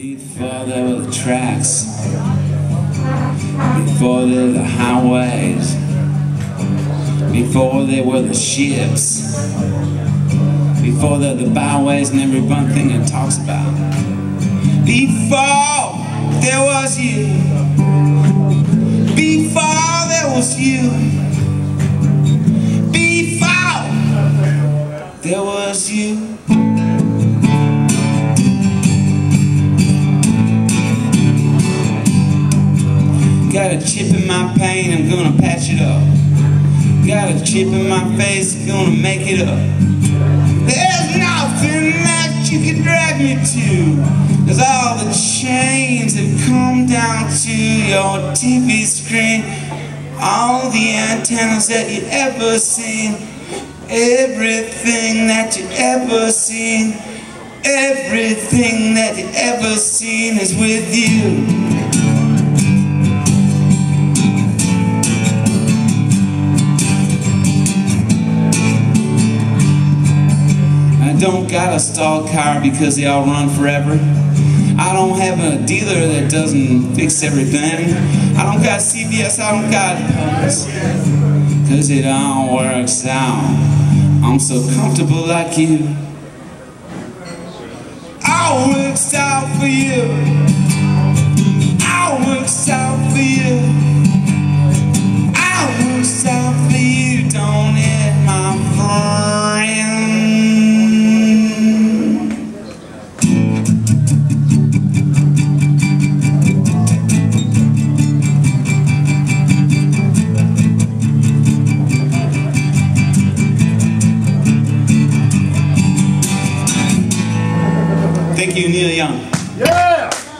Before there were the tracks, before there were the highways, before there were the ships, before there were the byways and every one thing it talks about. Before there was you, before there was you, before there was you. Got a chip in my pain, I'm gonna patch it up. Got a chip in my face, gonna make it up. There's nothing that you can drag me to, 'cause all the chains have come down to your TV screen. All the antennas that you ever seen, everything that you ever seen, everything that you ever seen is with you. I don't got a stalled car because they all run forever. I don't have a dealer that doesn't fix everything. I don't got CVS, I don't got Pumps, 'cause it all works out. I'm so comfortable like you. All works out for you. All works out for you. All works out for you. Don't it, my friend? Thank you, Neil Young. Yeah!